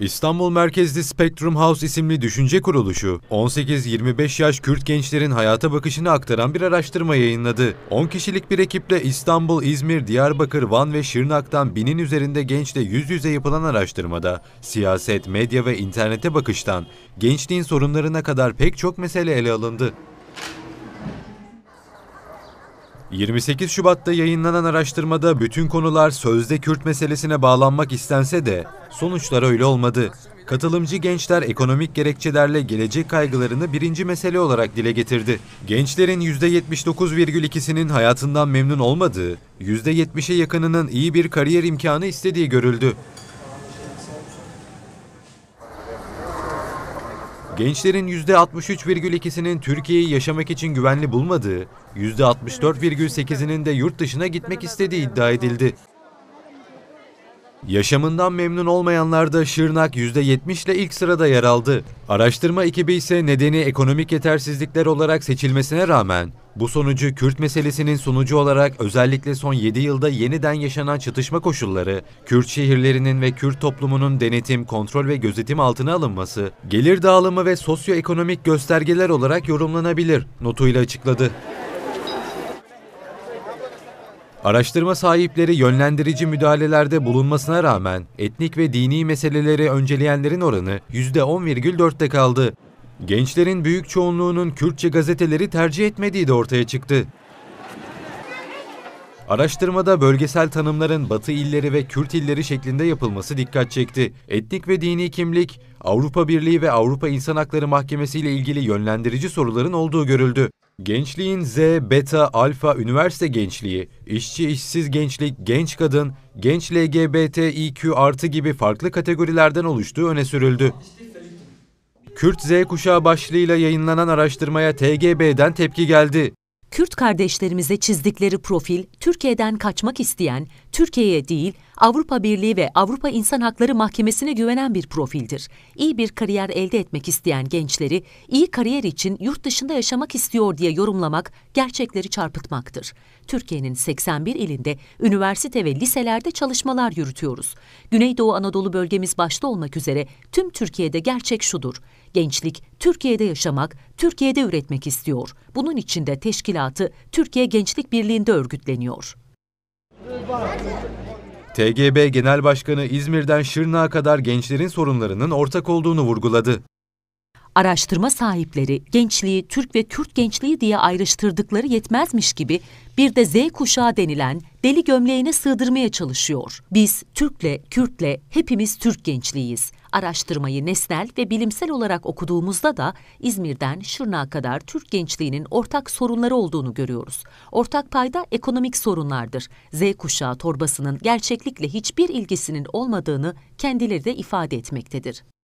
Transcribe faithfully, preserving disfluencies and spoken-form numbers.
İstanbul merkezli Spectrum House isimli düşünce kuruluşu, on sekiz yirmi beş yaş Kürt gençlerin hayata bakışını aktaran bir araştırma yayınladı. on kişilik bir ekiple İstanbul, İzmir, Diyarbakır, Van ve Şırnak'tan binin üzerinde gençle yüz yüze yapılan araştırmada, siyaset, medya ve internete bakıştan gençliğin sorunlarına kadar pek çok mesele ele alındı. yirmi sekiz Şubat'ta yayınlanan araştırmada bütün konular sözde Kürt meselesine bağlanmak istense de sonuçlar öyle olmadı. Katılımcı gençler ekonomik gerekçelerle gelecek kaygılarını birinci mesele olarak dile getirdi. Gençlerin yüzde yetmiş dokuz virgül iki'sinin hayatından memnun olmadığı, yüzde yetmiş'e yakınının iyi bir kariyer imkanı istediği görüldü. Gençlerin yüzde altmış üç virgül iki'sinin Türkiye'yi yaşamak için güvenli bulmadığı, yüzde altmış dört virgül sekiz'inin de yurt dışına gitmek istediği iddia edildi. Yaşamından memnun olmayanlar da Şırnak yüzde yetmiş ile ilk sırada yer aldı. Araştırma ekibi ise nedeni ekonomik yetersizlikler olarak seçilmesine rağmen, bu sonucu Kürt meselesinin sonucu olarak özellikle son yedi yılda yeniden yaşanan çatışma koşulları, Kürt şehirlerinin ve Kürt toplumunun denetim, kontrol ve gözetim altına alınması, gelir dağılımı ve sosyoekonomik göstergeler olarak yorumlanabilir notuyla açıkladı. Araştırma sahipleri yönlendirici müdahalelerde bulunmasına rağmen etnik ve dini meseleleri önceleyenlerin oranı yüzde on virgül dört'te kaldı. Gençlerin büyük çoğunluğunun Kürtçe gazeteleri tercih etmediği de ortaya çıktı. Araştırmada bölgesel tanımların Batı illeri ve Kürt illeri şeklinde yapılması dikkat çekti. Etnik ve dini kimlik, Avrupa Birliği ve Avrupa İnsan Hakları Mahkemesi ile ilgili yönlendirici soruların olduğu görüldü. Gençliğin Z, beta, alfa, üniversite gençliği, işçi, işsiz gençlik, genç kadın, genç L G B T İ Q artı gibi farklı kategorilerden oluştuğu öne sürüldü. Kürt Z Kuşağı başlığıyla yayınlanan araştırmaya T G B'den tepki geldi. Kürt kardeşlerimize çizdikleri profil, Türkiye'den kaçmak isteyen, Türkiye'ye değil, Avrupa Birliği ve Avrupa İnsan Hakları Mahkemesi'ne güvenen bir profildir. İyi bir kariyer elde etmek isteyen gençleri, iyi kariyer için yurt dışında yaşamak istiyor diye yorumlamak, gerçekleri çarpıtmaktır. Türkiye'nin seksen bir ilinde üniversite ve liselerde çalışmalar yürütüyoruz. Güneydoğu Anadolu bölgemiz başta olmak üzere tüm Türkiye'de gerçek şudur. Gençlik, Türkiye'de yaşamak, Türkiye'de üretmek istiyor. Bunun için de teşkilatı Türkiye Gençlik Birliği'nde örgütleniyor. T G B Genel Başkanı İzmir'den Şırnak'a kadar gençlerin sorunlarının ortak olduğunu vurguladı. Araştırma sahipleri gençliği Türk ve Kürt gençliği diye ayrıştırdıkları yetmezmiş gibi bir de Z kuşağı denilen deli gömleğine sığdırmaya çalışıyor. Biz Türk'le, Kürt'le hepimiz Türk gençliğiyiz. Araştırmayı nesnel ve bilimsel olarak okuduğumuzda da İzmir'den Şırnak'a kadar Türk gençliğinin ortak sorunları olduğunu görüyoruz. Ortak payda ekonomik sorunlardır. Z kuşağı torbasının gerçeklikle hiçbir ilgisinin olmadığını kendileri de ifade etmektedir.